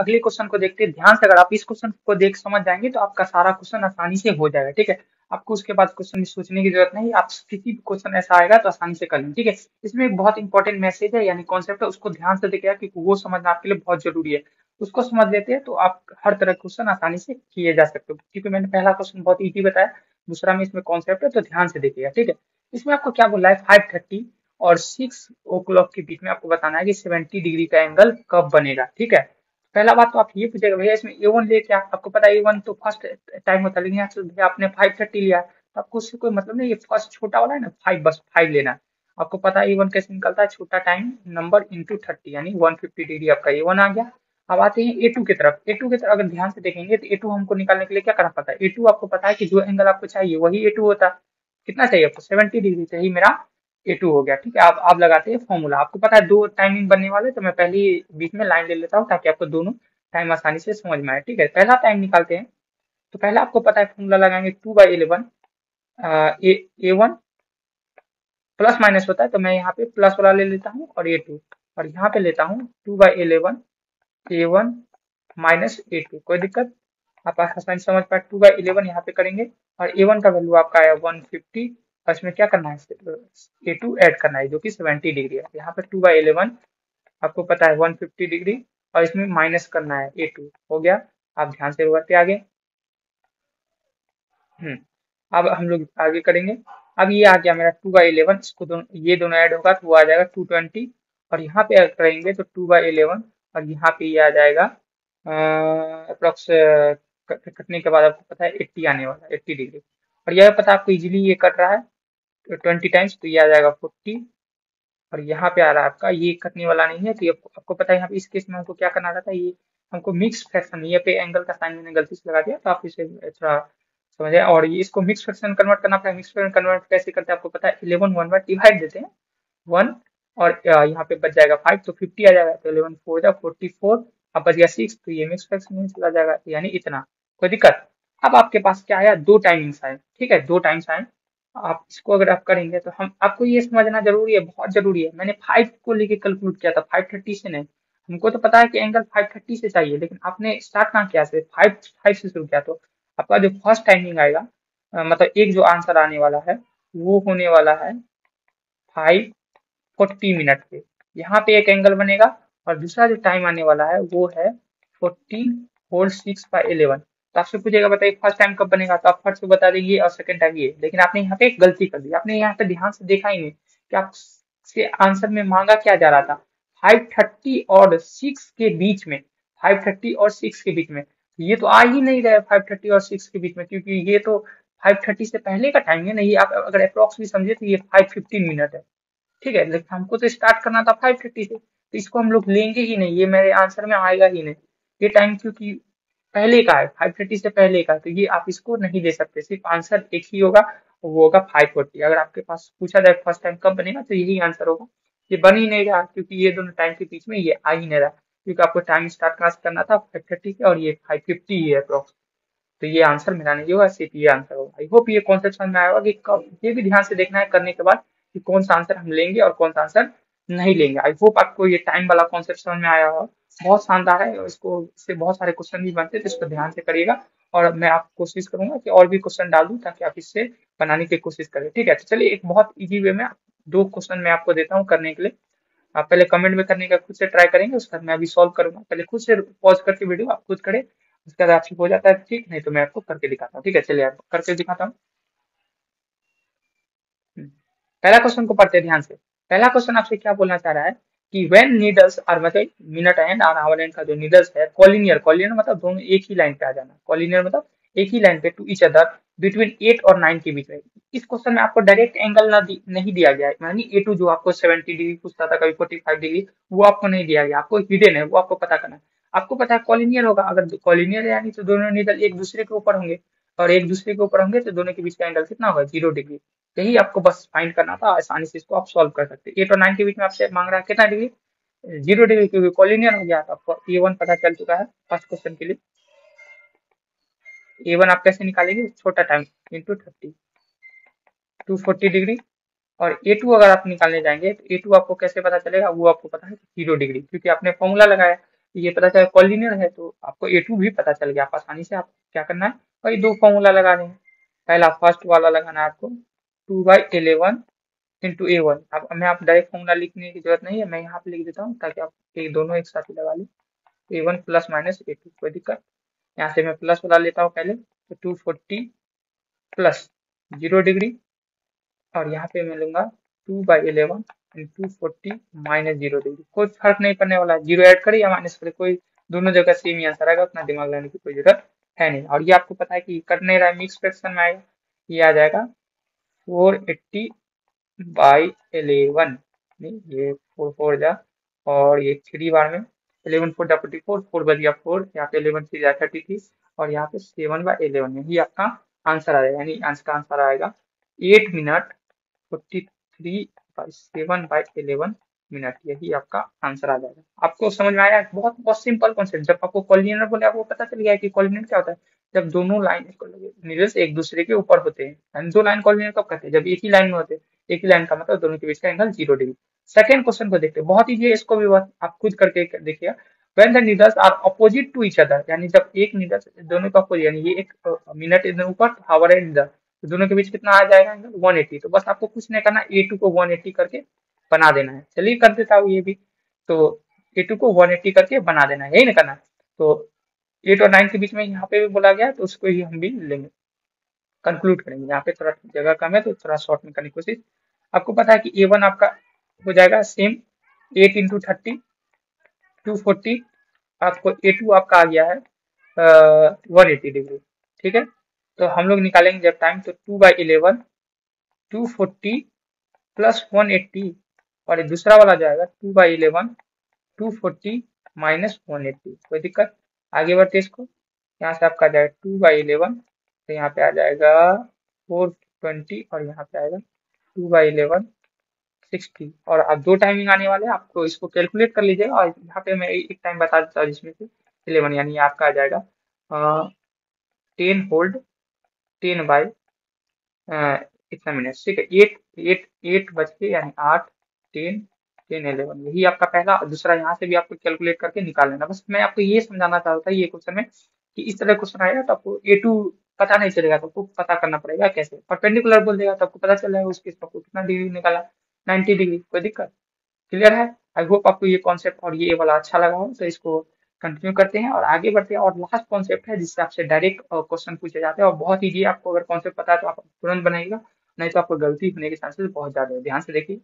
अगले क्वेश्चन को देखते हैं ध्यान से। अगर आप इस क्वेश्चन को देख समझ जाएंगे तो आपका सारा क्वेश्चन आसानी से हो जाएगा, ठीक है। आपको उसके बाद क्वेश्चन में सोचने की जरूरत नहीं, आप किसी भी क्वेश्चन ऐसा आएगा तो आसानी से कर लेंगे, ठीक है। इसमें एक बहुत इंपॉर्टेंट मैसेज है यानी कॉन्सेप्ट है, उसको ध्यान से देखिएगा क्योंकि वो समझना आपके लिए बहुत जरूरी है। उसको समझ लेते हैं तो आप हर तरह के क्वेश्चन आसानी से किए जा सकते हो, क्योंकि मैंने पहला क्वेश्चन बहुत ईजी बताया, दूसरा में इसमें कॉन्सेप्ट है तो ध्यान से देखिएगा, ठीक है। इसमें आपको क्या बोला है, 5:30 और 6 o'clock के बीच में आपको बताना है कि 70 डिग्री का एंगल कब बनेगा, ठीक है। पहला बात तो आप ये पूछेगा भैया इसमें A1 लेके आपको पता है A1 तो फर्स्ट टाइम होता है, लेकिन यहाँ भैया आपने 5:30 लिया तो आपको उससे कोई मतलब नहीं, ये फर्स्ट छोटा वाला है ना 5 बस 5 लेना। आपको पता है A1 कैसे निकलता है, छोटा टाइम नंबर इंटू 30 यानी 150 डिग्री आपका A1 आ गया। अब आते हैं A2 की तरफ। A2 की तरफ अगर ध्यान से देखेंगे तो A2 हमको निकालने के लिए क्या करना पड़ता है, A2 आपको पता है कि जो एंगल आपको चाहिए वही A2 होता है, कितना चाहिए आपको 70 डिग्री चाहिए, मेरा A2 हो गया, ठीक है। आप लगाते हैं फॉर्मूला, आपको पता है दो टाइमिंग बनने वाले तो मैं पहली बीच में लाइन ले लेता हूँ ताकि आपको दोनों टाइम आसानी से समझ में आए, ठीक है। पहला टाइम निकालते हैं तो पहला आपको पता है फॉर्मूला लगाएंगे 2/11 A1 प्लस माइनस होता है तो मैं यहाँ पे प्लस वाला ले लेता हूँ और A2 और यहाँ पे लेता हूँ 2/11 A1 माइनस A2, कोई दिक्कत आप आसानी समझ पाए। 2/11 यहाँ पे करेंगे और A1 का वैल्यू आपका आया 150 और इसमें क्या करना है A2 ऐड करना है जो कि 70 डिग्री है। यहाँ पे 2/11 आपको पता है 150 डिग्री और इसमें माइनस करना है A2 हो गया। आप ध्यान से बढ़ते आगे। अब हम लोग आगे करेंगे। अब ये आ गया मेरा 2/11, इसको ये दोनों ऐड होगा तो वो आ जाएगा 220 और यहाँ पे करेंगे तो 2/11 और यहाँ पे ये आ जाएगा अप्रोक्स कटने के बाद आपको पता है 80 आने वाला है, 80 डिग्री। और यह पता आपको इजीली ये कट रहा है 20 टाइम्स तो ये आ जाएगा 40 और यहाँ पे आ रहा है आपका ये कटने वाला नहीं है तो ये आपको पता है यहाँ पे इस केस में हमको क्या करना रहता है, ये हमको मिक्स फ्रैक्शन, ये पे एंगल का साइन मैंने गलती से लगा दिया तो आप इसे थोड़ा समझे। और ये इसको मिक्स फ्रैक्शन कन्वर्ट करना पड़ेगा। मिक्स फ्रैक्शन कन्वर्ट कैसे करते हैं आपको पता है, 11 1 बार डिवाइड देते हैं 1 और यहाँ पे बच जाएगा 5 तो 50 आ जाएगा तो 11 4 44 अब बच गया 6 तो ये मिक्स फ्रैक्शन में चला जाएगा यानी इतना, कोई दिक्कत। अब आपके पास क्या आया, दो टाइमिंग्स आए, ठीक है। दो टाइम्स आए आप इसको अगर आप करेंगे तो हम आपको ये समझना जरूरी है, बहुत जरूरी है। मैंने 5 को लेके कैलकुलेट किया था 5:30 से नहीं, हमको तो पता है कि एंगल 5:30 से चाहिए लेकिन आपने स्टार्ट कहाँ किया, 5 से शुरू किया तो आपका जो फर्स्ट टाइमिंग आएगा मतलब एक जो आंसर आने वाला है वो होने वाला है 5:40 पे, यहाँ पे एक एंगल बनेगा। और दूसरा जो टाइम आने वाला है वो है 14 4 6/11 तो आपसे पूछेगा बताइए फर्स्ट टाइम कब बनेगा तो आप फर्स्ट बता देंगे और सेकंड टाइम ये, लेकिन आपने यहाँ पे एक गलती कर दी। आपने यहाँ पे ध्यान से देखा ही नहीं कि आपसे आंसर में मांगा क्या जा रहा था, 5:30 और 6 के बीच में, 5:30 और 6 के बीच में ये तो आ ही नहीं रहा है 5:30 और 6 के बीच में, क्योंकि ये तो 5:30 से पहले का टाइम है नहीं। आप अगर अप्रोक्स भी समझे तो ये 5:15 है, ठीक है। लेकिन हमको तो स्टार्ट करना था 5:30 से तो इसको हम लोग लेंगे ही नहीं, ये मेरे आंसर में आएगा ही नहीं ये टाइम, क्योंकि पहले का है 5:30 से पहले का, तो ये आप इसको नहीं दे सकते। सिर्फ आंसर एक ही होगा वो होगा 5:40। अगर आपके पास पूछा जाए फर्स्ट टाइम कब बनेगा तो यही आंसर होगा, ये बन ही नहीं रहा क्योंकि ये दोनों टाइम के बीच में ये आ ही नहीं रहा, क्योंकि आपको टाइम स्टार्ट करना था 5:30 से और ये 5:50 ही है अप्रोक्स, तो ये आंसर मेरा नहीं होगा, सिर्फ ये आंसर होगा। आई होप ये कॉन्सेप्ट समझ में आया होगा कि कब, ये भी ध्यान से देखना है करने के बाद कि कौन सा आंसर हम लेंगे और कौन सा आंसर नहीं लेंगे। आई होप आपको ये टाइम वाला कॉन्सेप्ट समझ में आया होगा, बहुत शानदार है और इसको इससे बहुत सारे क्वेश्चन भी बनते हैं तो इसको ध्यान से करिएगा। और मैं आप कोशिश करूंगा कि और भी क्वेश्चन डाल दूं ताकि आप इससे बनाने की कोशिश करें, ठीक है। तो चलिए एक बहुत इजी वे में 2 क्वेश्चन मैं आपको देता हूं करने के लिए, आप पहले कमेंट में करने का खुद से ट्राई करेंगे, उसके बाद मैं अभी सॉल्व करूंगा। पहले खुद से पॉज करके वीडियो आप खुद करें, उसके बाद आपसे हो जाता है ठीक, नहीं तो मैं आपको करके दिखाता हूँ, ठीक है। चलिए आपको करके दिखाता हूँ। पहला क्वेश्चन को पढ़ते हैं ध्यान से। पहला क्वेश्चन आपसे क्या बोलना चाह रहा है कि वेन नीडल्स आर मतलब मिनट एंड और आवर एंड का जो नीडल्स है कॉलिनियर मतलब दोनों एक ही लाइन पे आ जाना, कॉलिनियर मतलब एक ही लाइन पे टू ईच अदर बिटवीन 8 और 9 के बीच में। इस क्वेश्चन में आपको डायरेक्ट एंगल नहीं दिया गया है, यानी A2 जो आपको 70 डिग्री पूछता था कभी 45 डिग्री वो आपको नहीं दिया गया, आपको हिडन है वो आपको पता करना है। आपको पता है कॉलिनियर होगा, अगर कॉलिनियर यानी तो दोनों नीडल एक दूसरे के ऊपर होंगे और एक दूसरे के ऊपर होंगे तो दोनों के बीच का एंगल कितना होगा 0 डिग्री, यही आपको बस फाइंड करना था। आसानी से इसको आप सॉल्व कर सकते हैं। 8 और 9 के बीच में आपसे मांग रहा है कितना डिग्री, 0 डिग्री, क्योंकि कॉलिनियर हो गया था। आपको A1 पता चल चुका है फर्स्ट क्वेश्चन के लिए। A1 आप कैसे निकालेंगे, छोटा टाइम इंटू 30 240 डिग्री और A2 अगर आप निकालने जाएंगे तो A2 आपको कैसे पता चलेगा, वो आपको पता है 0 डिग्री, क्योंकि आपने फॉर्मूला लगाया ये पता चला कॉलिनियर है तो आपको A2 भी पता चल गया। आप आसानी से आप क्या करना है वही दो फॉर्मूला लगा देंगे। पहला फर्स्ट वाला लगाना है आपको 2/11 इंटू A1। अब हमें आप डायरेक्ट फॉर्मूला लिखने की जरूरत नहीं है, मैं यहाँ पे लिख देता हूँ ताकि आप एक दोनों एक साथ ही लगा लें। A1 प्लस माइनस A2, कोई दिक्कत। यहाँ से मैं प्लस वाला लेता हूँ पहले, तो 240 प्लस 0 डिग्री, और यहाँ पे मैं लूंगा 2/11 240 माइनस 0 डिग्री। कोई फर्क नहीं पड़ने वाला, जीरो ऐड करें या माइनस करें, कोई दोनों जगह सेम ही आंसर आएगा, अपना दिमाग लगाने की कोई जरूरत है नहीं। और ये आपको पता है कि कट नहीं रहा है, मिक्स फ्रैक्शन में आएगा, ये आ जाएगा 480/11, ये 4 जा और ये 3 बार में 11 4 44, 4 बजिया 4, यहाँ पे 11 3 33, और यहाँ पे 7/11 में ही आपका आंसर आ जाएगा। यानी आंसर आएगा 8 मिनट 43/7/11 मिनट, यही आपका आंसर आ जाएगा। आपको समझ में आया? बहुत बहुत सिंपल कॉन्सेप्ट। जब आपको कॉलिनियर बोले आपको पता चल गया है कि कॉलिनियर क्या होता है, जब दोनों लाइन एक दूसरे के ऊपर होते हैं। दो लाइन कॉलिनियर कब कहते हैं? जब एक ही लाइन में होते हैं। एक ही लाइन का मतलब दोनों के बीच का एंगल 0 डिग्री। सेकंड क्वेश्चन को देखते हैं, बहुत ईजी है, इसको भी आप खुद करके देखिएगा। When the needles are opposite to each other, यानी जब एक नीडल्स दोनों का अपोजिट, यानी ये एक मिनट इधर ऊपर हावर एंड इधर, तो दोनों के बीच कितना आ जाएगा एंगल? 180। तो बस आपको कुछ नहीं करना, A2 को 180 करके बना देना है। चलिए कर देता हूँ ये भी, तो A2 को 180 करके बना देना है, यही ना करना है। तो 8 और 9 के बीच में यहाँ पे भी बोला गया, तो उसको ही हम भी लेंगे, कंक्लूड करेंगे। यहाँ पे थोड़ा जगह कम है तो थोड़ा शॉर्ट में करने की कोशिश। आपको पता है कि A1 आपका हो जाएगा सेम 8 इंटू 30, 240। आपको A2 आपका आ गया है 180 डिग्री, ठीक है। तो हम लोग निकालेंगे जब टाइम, तो 2/11 240 प्लस 180, और दूसरा वाला जाएगा 2/11 240 माइनस 180, कोई दिक्कत। आगे बढ़ते इसको, यहाँ से आपका जाएगा 2/11, तो यहाँ पे आ जाएगा 420, और यहाँ पे आएगा 2/11 60। और अब दो टाइमिंग आने वाले हैं, आपको इसको कैलकुलेट कर लीजिएगा। और यहाँ पे मैं एक टाइम बता देता हूँ, जिसमें से 11 यानी आपका आ जाएगा 10 होल्ड 10 बाई इतना मिनट, ठीक है। 8 बज के यानी 8 10 10 11, यही आपका पहला। दूसरा यहाँ से भी आपको कैलकुलेट करके निकाल लेना। बस मैं आपको ये समझाना चाहता था ये क्वेश्चन में कि इस तरह क्वेश्चन आएगा तो आपको A2 पता नहीं चलेगा, तो आपको पता करना पड़ेगा कैसे। परपेंडिकुलर बोल देगा तो आपको पता चल रहा है उसके कितना डिग्री निकाला, 90 डिग्री, कोई दिक्कत। क्लियर है? आई होप आपको ये कॉन्सेप्ट और ये वाला अच्छा लगा हो, तो इसको कंटिन्यू करते हैं और आगे बढ़ते हैं। और लास्ट कॉन्सेप्ट है जिससे आपसे डायरेक्ट क्वेश्चन पूछे जाते हैं, और बहुत ईजी है। आपको अगर कॉन्सेप्ट पता है तो आप तुरंत बनाइएगा, नहीं तो आपको गलती होने के चांसेस बहुत ज्यादा है। ध्यान से देखिए।